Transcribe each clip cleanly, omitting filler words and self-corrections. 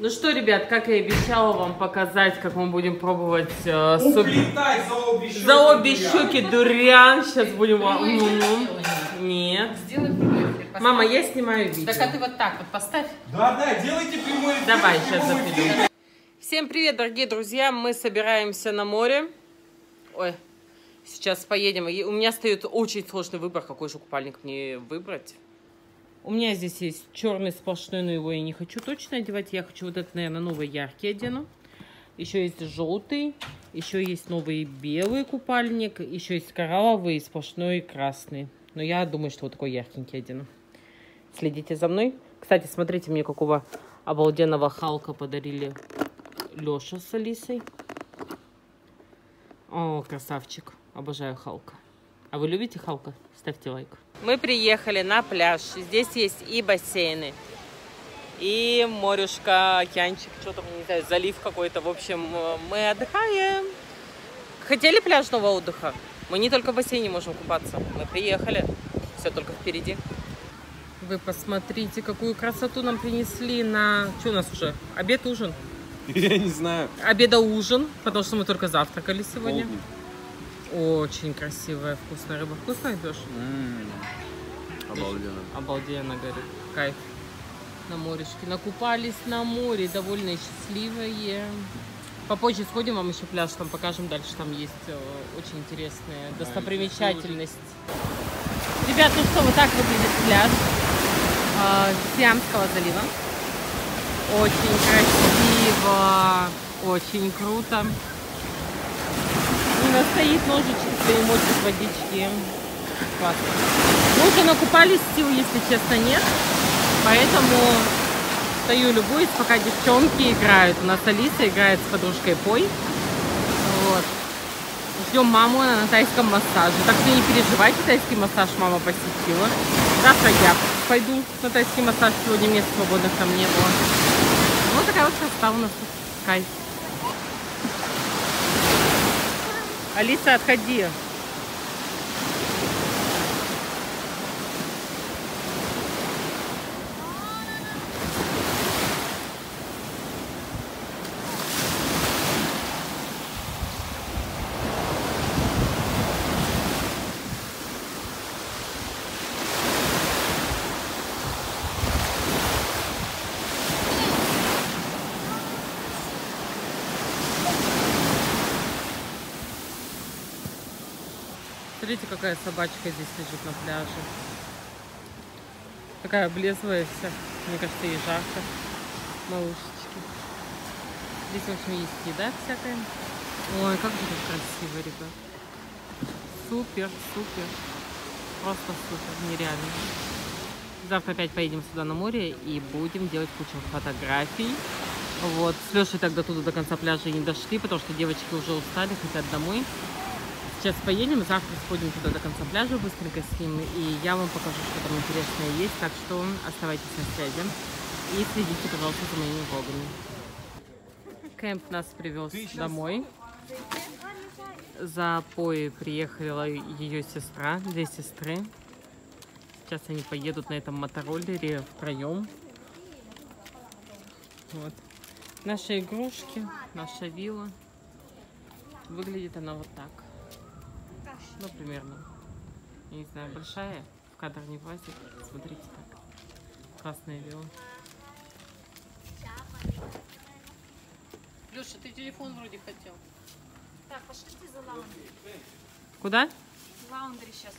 Ну что, ребят, как я и обещала вам показать, как мы будем пробовать за обе щеки дуриан. Сейчас будем вам... Нет. Сделай прямой эфир. Мама, я снимаю видео. Так, а ты вот так вот поставь. Да, делайте прямой эфир. Давай, сейчас запилим. Всем привет, дорогие друзья. Мы собираемся на море. Ой, сейчас поедем. И у меня стоит очень сложный выбор, какой же купальник мне выбрать. У меня здесь есть черный сплошной, но его я не хочу точно одевать. Я хочу вот этот, наверное, новый яркий одену. Еще есть желтый, еще есть новый белый купальник, еще есть коралловый, сплошной красный. Но я думаю, что вот такой яркенький одену. Следите за мной. Кстати, смотрите, мне какого обалденного Халка подарили Леша с Алисой. О, красавчик. Обожаю Халка. А вы любите Халка? Ставьте лайк. Мы приехали на пляж. Здесь есть и бассейны, и морюшка, океанчик, что там, не знаю, залив какой-то. В общем, мы отдыхаем. Хотели пляжного отдыха? Мы не только в бассейне можем купаться. Мы приехали. Все только впереди. Вы посмотрите, какую красоту нам принесли на... Что у нас уже? Обед, ужин? Я не знаю. Обеда, ужин, потому что мы только завтракали сегодня. Полдень. Очень красивая, вкусная рыба. Вкусная, Леш? Обалденно. Обалденно, говорит. Кайф. На морешке. Накупались на море. Довольно счастливые. Попозже сходим, вам еще пляж там покажем. Дальше там есть очень интересная достопримечательность. Ребят, ну что, вот так выглядит пляж Сиамского залива. Очень красиво. Очень круто. У нас стоит ножичек, свои мочат водички. Классно. Мы уже накупались, сил, если честно, нет. Поэтому стою, любуюсь, пока девчонки играют. У нас Алиса играет с подружкой Пой. Вот. Ждем маму на тайском массаже. Так что не переживайте, тайский массаж мама посетила. Завтра я пойду на тайский массаж. Сегодня мест свободных там не было. Вот такая вот красота у нас тут. Кайф. Алиса, отходи. Смотрите, какая собачка здесь лежит на пляже. Такая облезлая вся. Мне кажется, ежака. Малышечки. Здесь, в общем, есть еда всякая. Ой, как же тут красиво, ребят. Супер, супер. Просто супер, нереально. Завтра опять поедем сюда на море и будем делать кучу фотографий. Вот. С Лешей тогда туда до конца пляжа не дошли, потому что девочки уже устали, хотят домой. Сейчас поедем, завтра сходим туда до конца пляжа, быстренько снимем, и я вам покажу, что там интересное есть, так что оставайтесь на связи и следите, пожалуйста, за моими влогами. Кэмп нас привез домой. За Поей приехала ее сестра, две сестры. Сейчас они поедут на этом мотороллере втроем. Вот. Наши игрушки, наша вилла. Выглядит она вот так. Ну, примерно. Я не знаю, большая. В кадр не влазит. Смотрите так. Классное видео. Леша, ты телефон вроде хотел. Так, пошлите за лаундри. Куда? Лаундри сейчас.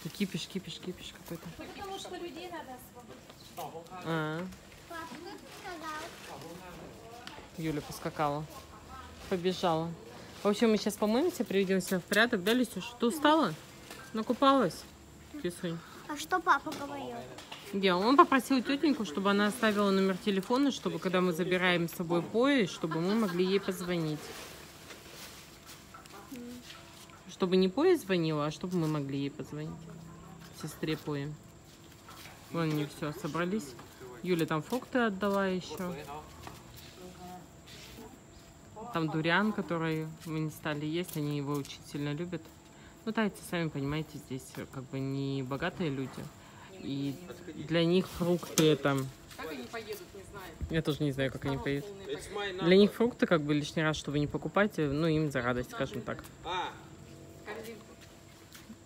Что кипиш какой-то. Ну, потому что людей надо освободить. Юля поскакала. Побежала. В общем, мы сейчас помоемся, приведем себя в порядок, да, Лисюш? Ты устала? Накупалась? Кисунь. А что папа говорил? Да, он попросил тетеньку, чтобы она оставила номер телефона, чтобы, когда мы забираем с собой Пои, чтобы мы могли ей позвонить. Чтобы не Пои звонила, а чтобы мы могли ей позвонить. Сестре Пои. Вон они все, собрались. Юля там фрукты отдала еще. Там дуриан, который мы не стали есть, они его очень сильно любят. Ну, тайцы, сами понимаете, здесь как бы не богатые люди. и для них фрукты это... Как они поедут, не знаю. Я тоже не знаю, как они поедут. Для них фрукты как бы лишний раз, чтобы не покупать, ну им за радость, скажем так.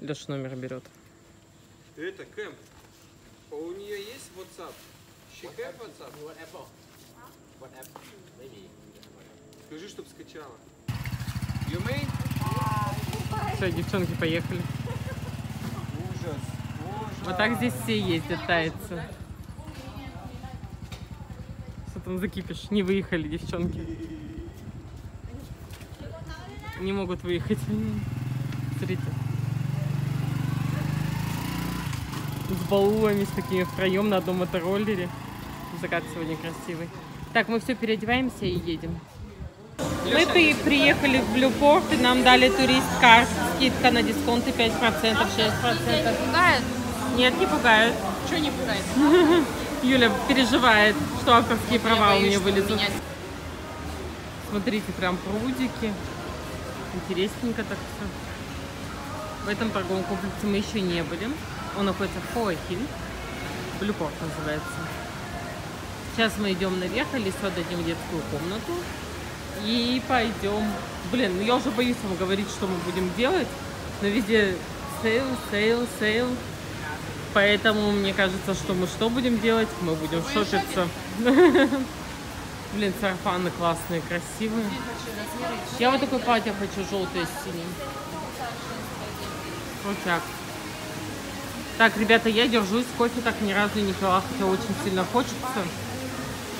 Леша номер берет. Это Кэм. У нее есть WhatsApp? Щекай WhatsApp? Скажи, чтоб скачала. Все, девчонки, поехали. Ужас. Вот так здесь все ездят, таются. Что там закипишь? Не выехали, девчонки. Не могут выехать. Смотрите. С баулами, с такими втроем на одном мотороллере. Закат сегодня красивый. Так, мы все переодеваемся и едем. Мы приехали в Блюпорт, и нам дали турист-карт. Скидка на дисконты 5%, 6%. Пугает? Нет, не пугает. Что не пугает? Юля переживает, что авторские права у нее вылезут. Смотрите, прям прудики. Интересненько так все. В этом торговом комплексе мы еще не были. Он находится в Хуа Хин. Блюпорт называется. Сейчас мы идем наверх, Алису отдадим в детскую комнату. И пойдем. Блин, я уже боюсь вам говорить, что мы будем делать. Но везде сейл, сейл, сейл. Поэтому мне кажется, что мы что будем делать? Мы будем шопиться. Блин, сарафаны классные, красивые. Я вот такое платье хочу, желтое с синим. Вот так. Так, ребята, я держусь. Кофе так ни разу не пила, хотя очень сильно хочется.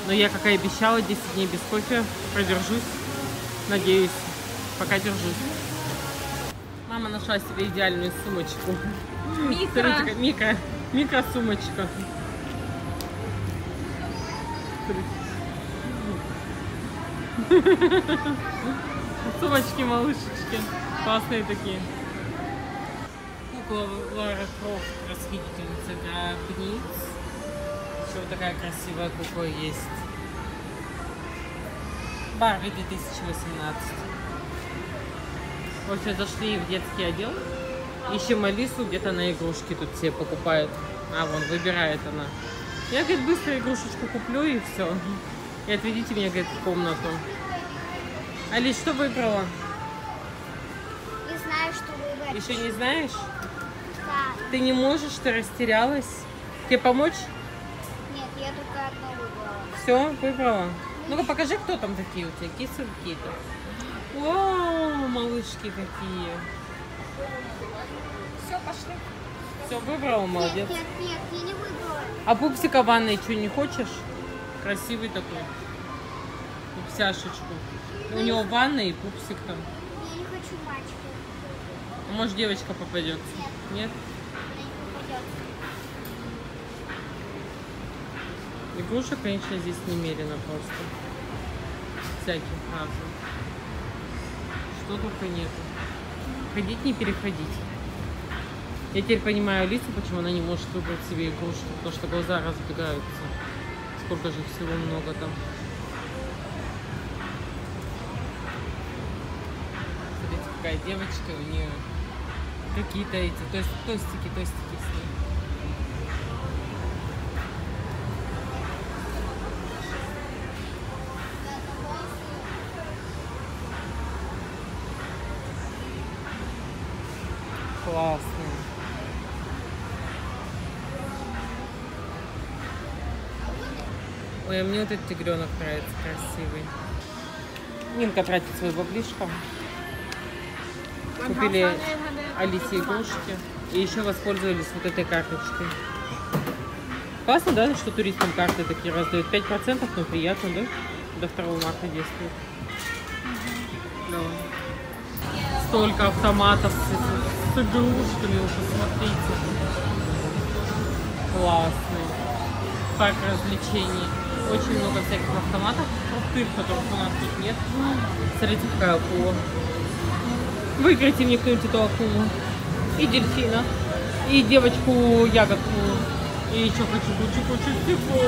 Но я, как и обещала, 10 дней без кофе продержусь. Надеюсь, пока держусь. Мама нашла себе идеальную сумочку. Микро сумочка. Сумочки малышечки. Классные такие. Кукла Лара Крофт, расхитительница гробниц. Вот такая красивая кукла есть. Барби 2018. В общем, зашли в детский отдел. Ищем Алису, где-то она игрушки тут все покупает. А, вон, выбирает она. Я, говорит, быстро игрушечку куплю и все. И отведите меня, говорит, в комнату. Алис, что выбрала? Не знаю, что выбрать. Еще не знаешь? Да. Ты не можешь, ты растерялась. Тебе помочь? Я только одно выбрала. Все, выбрала? Ну-ка покажи, кто там такие у тебя. Кисы какие-то. Вау, малышки какие. Все, пошли. Все, выбрала, молодец. Нет, нет, нет, я не выбрала. А пупсика в ванной что, не хочешь? Красивый такой. Пупсяшечку. У него ванна и пупсик там. Я не хочу мальчика. Может, девочка попадется? Нет? Нет? Игрушек, конечно, здесь немерено просто. Всяких разных. Что только нету. Ходить, не переходить. Я теперь понимаю Алису, почему она не может выбрать себе игрушку, потому что глаза разбегаются. Сколько же всего много там. Смотрите, какая девочка, у нее какие-то эти тостики с ней. Классные. Ой, а мне вот этот тигренок нравится, красивый. Нинка тратит свою баблишку. Купили Алисе игрушки. И еще воспользовались вот этой карточкой. Классно, да, что туристам карты такие раздают? 5%, но приятно, да? До 2 марта действует. Да. Столько автоматов с игрушками, вы посмотрите. Классный парк развлечений. Очень много всяких автоматов крутых, которых у нас тут нет. Смотрите, какая акула. Выиграйте мне кто-нибудь эту акулу. И дельфина. И девочку-ягодку. И еще хочу всего.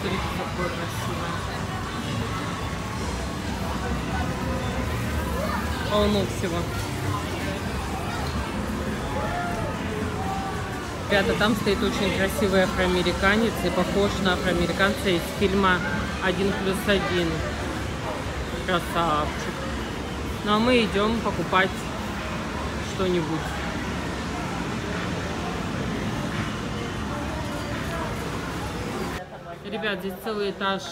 Смотрите, какое красивое. Полно всего. Ребята, там стоит очень красивый афроамериканец и похож на афроамериканца из фильма «1+1». Красавчик. Ну а мы идем покупать что-нибудь. Ребят, здесь целый этаж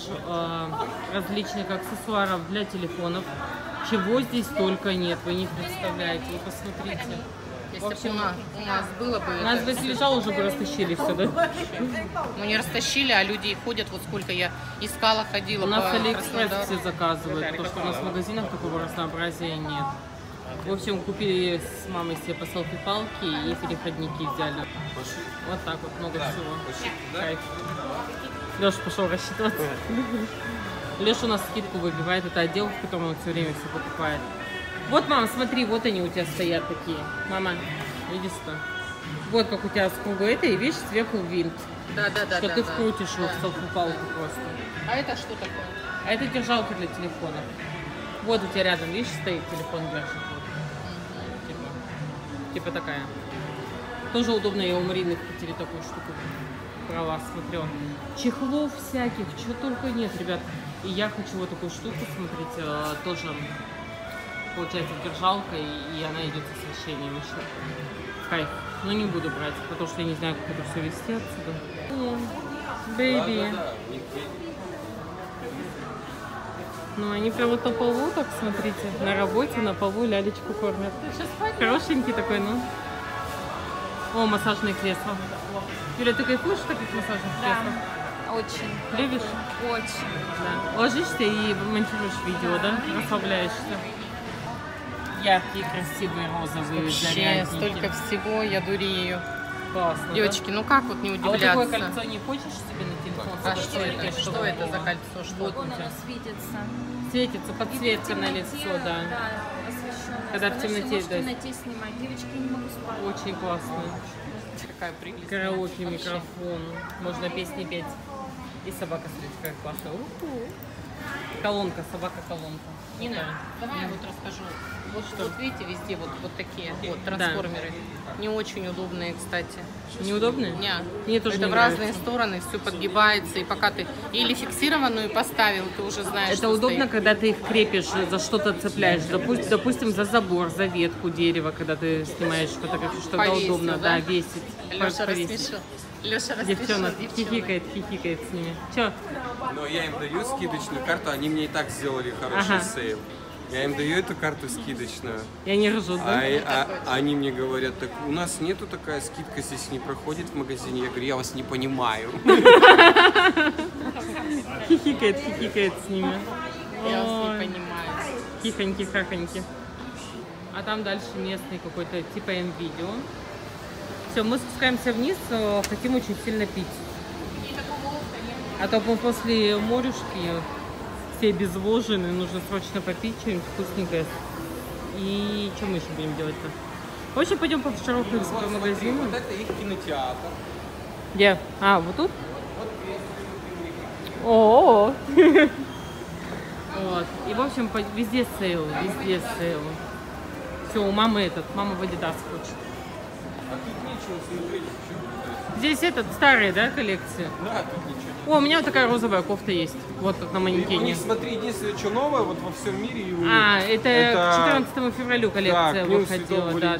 различных аксессуаров для телефонов. Чего здесь только нет, вы не представляете. Вы посмотрите. В общем, у нас бы, если лежало, уже бы растащили все, да? Ну, не растащили, а люди ходят, вот сколько я искала, ходила. У нас Алиэкспресс все заказывают, потому что у нас в магазинах такого разнообразия нет. В общем, купили с мамой себе по селфи-палке и переходники взяли. Вот так вот, много всего. Кайф. Леша пошел рассчитываться. Леша у нас скидку выбивает, это отдел, в котором он все время все покупает. Вот, мама, смотри, вот они у тебя стоят такие. Мама, иди сюда. Вот как у тебя с круга это, и видишь, сверху винт. Да-да-да. Что ты вкрутишь его в селфи-палку просто. А это что такое? А это держалка для телефона. Вот у тебя рядом, видишь, стоит телефон держит. Типа такая. Тоже удобно, я у Марины купили такую штуку. Про вас смотрю. Чехлов всяких, чего только нет, ребят. И я хочу вот такую штуку, смотрите, тоже... Получается держалка, и она идет с освещением еще. Кайф. Но не буду брать, потому что я не знаю, как это все вести отсюда. Бэйби. Ну, они прям вот на полу, так смотрите, на работе, на полу лялечку кормят. Хорошенький такой, ну. О, массажное кресло. Юля, ты кайфуешь в таких массажных креслах? Да, очень. Любишь? Очень. Да. Ложишься и монтируешь видео, да? Расслабляешься. Яркие, красивые, розовые, вообще, зарядники. Столько всего, я дурею. Классно, девочки, да? Ну как вот не удивляться? А вот такое кольцо не хочешь себе на телефон? А что это? Что это за кольцо? Что вот оно светится. Светится, подсветка на лицо, да. Да, когда в темноте, да. Снимать. Девочки, я не могу спать. Очень классно. Какая прелесть. Караоке, микрофон. Можно песни петь. И собака, смотрите, как классно. Колонка, собака-колонка. Нина, да. Давай я вот расскажу. Вот что? Вот видите, везде вот такие вот трансформеры. Да. Не очень удобные, кстати. Неудобные? Нет. Мне тоже это не в нравится. Разные стороны, все подгибается. И пока ты или фиксированную поставил, ты уже знаешь, это что удобно, стоит. Когда ты их крепишь, за что-то цепляешь. Допустим, за забор, за ветку дерева, когда ты снимаешь фотографию, что тогда удобно, да, весить. Леша рассмешил. Девчонок хихикает с ними. Че? Но я им даю скидочную карту, они мне и так сделали хороший сейл. Я им даю эту карту скидочную. Я не ржу, да? Они мне говорят, так у нас нету такая скидка, здесь не проходит в магазине. Я говорю, я вас не понимаю. Хихикает с ними. Я вас не понимаю. Хихоньки-хахоньки. А там дальше местный какой-то типа МВидео. Все, мы спускаемся вниз, хотим очень сильно пить. А то мы после морюшки все обезвожены, нужно срочно попить что-нибудь вкусненькое. И что мы еще будем делать-то? В общем, пойдем по широкому магазину. Вот это их кинотеатр. Где? А, вот тут? О-о-о! Вот. И, в общем, везде сейл, везде сейл. Все, у мамы этот, мама в Адидас хочет. А тут нечего смотреть. Здесь этот, старые, да, коллекции? Да, тут ничего нет. О, у меня вот такая розовая кофта есть. Вот как на манекене. У них, смотри, единственное, что новое, вот во всем мире. И это к 14 февралю коллекция выходила. Да.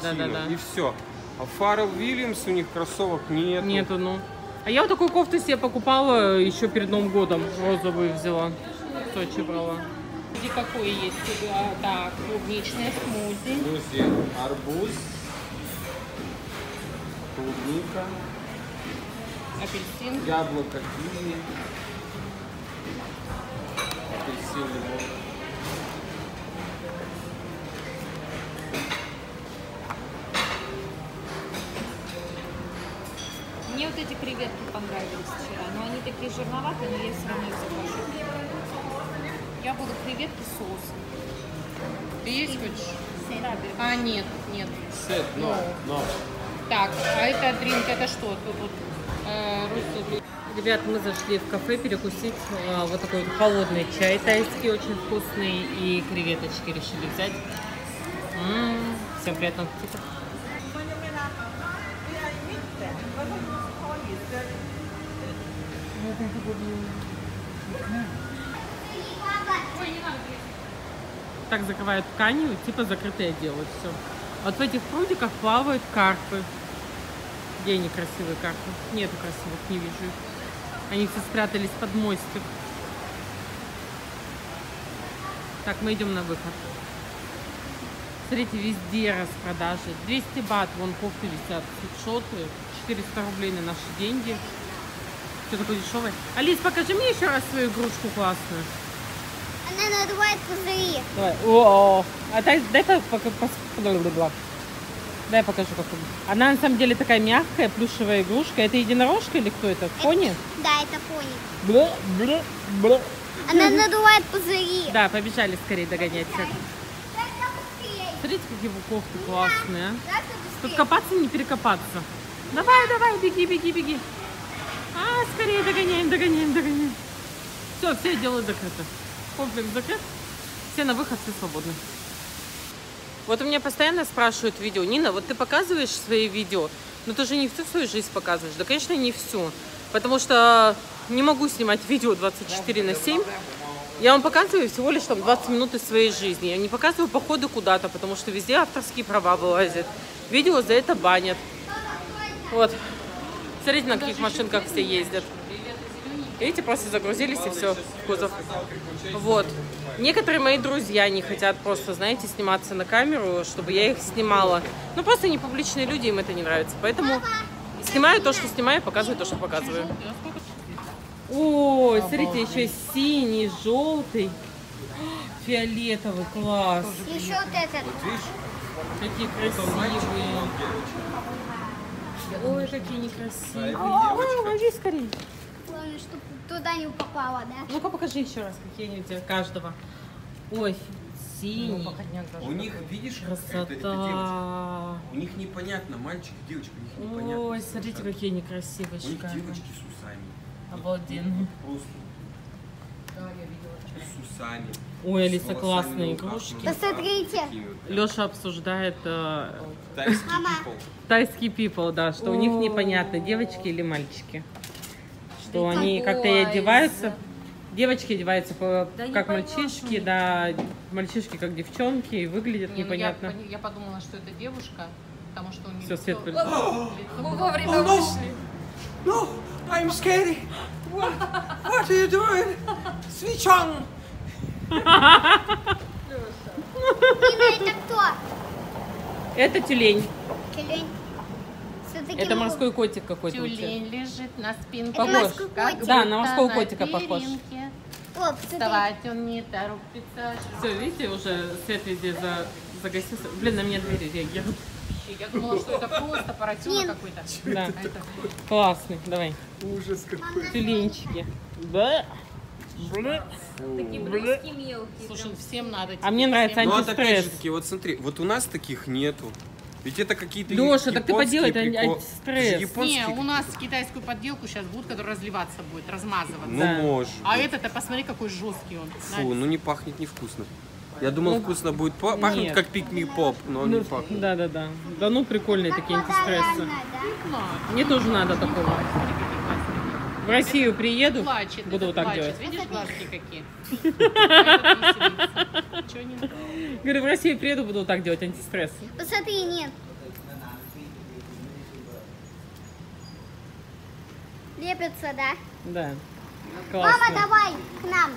И все. А Фаррел Вильямс у них кроссовок нету. Нету, ну. А я вот такую кофту себе покупала еще перед Новым годом. Розовую взяла. В Сочи брала. Какой есть? Так, клубничное смузи. Смузи, арбуз. Клубника, апельсин, яблоко, киви, апельсин, лимон. Мне вот эти креветки понравились вчера, но они такие жирноватые, но я все равно их закажу. Я буду креветки с соусом. Ты есть хочешь? А, нет. Сет, но. Так, а это дринк, это что? Тут русский. Ребят, мы зашли в кафе перекусить. Вот такой вот холодный чай тайский, очень вкусный. И креветочки решили взять. Всем приятного аппетита. Так закрывают тканью, типа закрытое делают все. Вот в этих прудиках плавают карпы. Где они, красивые карпы? Нету красивых, не вижу их. Они все спрятались под мостик. Так, мы идем на выход. Смотрите, везде распродажи. 200 бат, вон кофты висят, шоты, 400 рублей на наши деньги. Все такое дешевое. Алис, покажи мне еще раз свою игрушку классную. Она надувает пузыри. Давай. О-о-о. А дай я покажу, как она. Она на самом деле такая мягкая, плюшевая игрушка. Это единорожка или кто это? Пони? Да, это пони. Бля, бля, бля. Она надувает пузыри. Да, побежали скорее догонять. Смотрите, какие упаковки классные. Тут копаться, не перекопаться. Давай, давай, беги, беги, беги. А, скорее догоняем, догоняем, догоняем. Все, все дело закрыто. Комплекс закрыт. Все на выход, все свободны. Вот у меня постоянно спрашивают видео. Нина, вот ты показываешь свои видео, но ты же не всю свою жизнь показываешь. Да, конечно, не всю. Потому что не могу снимать видео 24/7. Я вам показываю всего лишь там 20 минут из своей жизни. Я не показываю походы куда-то, потому что везде авторские права вылазят. Видео за это банят. Вот. Смотрите, на каких машинках все ездят. Видите, просто загрузились и все, в кузов. Вот. Некоторые мои друзья не хотят просто, знаете, сниматься на камеру, чтобы я их снимала. Ну, просто не публичные люди, им это не нравится. Поэтому снимаю то, что снимаю, показываю то, что показываю. Ой, смотрите, еще и синий, желтый, фиолетовый, класс. Еще вот этот. Какие красивые. Ой, какие некрасивые. Ой, лови скорее. Главное, чтобы туда не попало, да? Ну-ка, покажи еще раз, какие они у тебя, каждого. Ой, синий. У них, видишь, красота. У них непонятно, мальчик, девочка, у них непонятно. Ой, смотрите, какие они красивые. У них девочки с усами. Обалденно. Просто. Да, я видела. С усами. Ой, Алиса, классные игрушки. Посмотрите. Леша обсуждает тайский people, да, что у них непонятно, девочки или мальчики. Что они как-то и одеваются. Девочки одеваются как мальчишки, да, мальчишки как девчонки, и выглядят непонятно. Я подумала, что это девушка, потому что у нее... Все, свет прилетел. Мы вовремя вышли. No, I'm scary. What are you doing? Switch on. Это кто? Это тюлень. Тюлень. Это морской котик какой-то. Тюлень лежит на спинке. Похож. Да, на морского котика похож. Вставать он не торопится. Все, видите, уже свет везде загасился. Блин, на меня двери реагируют. Я думала, что это просто паратюра какой-то. Да. Классный, давай. Ужас какой. Тюленчики. Да. Такие блестки мелкие. Слушай, всем надо. А мне нравится антистресс. Вот смотри, вот у нас таких нету. Ведь это какие-то японские... Леша, так ты поделай, это антистресс. Не, у нас китайскую подделку сейчас будут, которая разливаться будет, размазываться. Ну, может. А этот, посмотри, какой жесткий он. Фу, ну не пахнет невкусно. Я думал, ну, вкусно будет. Пахнет нет, как Пикми Поп, но он не пахнет. Да-да-да. Да ну прикольные такие антистрессы. Мне тоже надо такого. В Россию приеду, плачет, буду вот так делать. Видишь, глазки какие? Говорю, в Россию приеду, буду вот так делать антистресс. Посмотри, нет. Лепится, да? Да. Мама, давай к нам.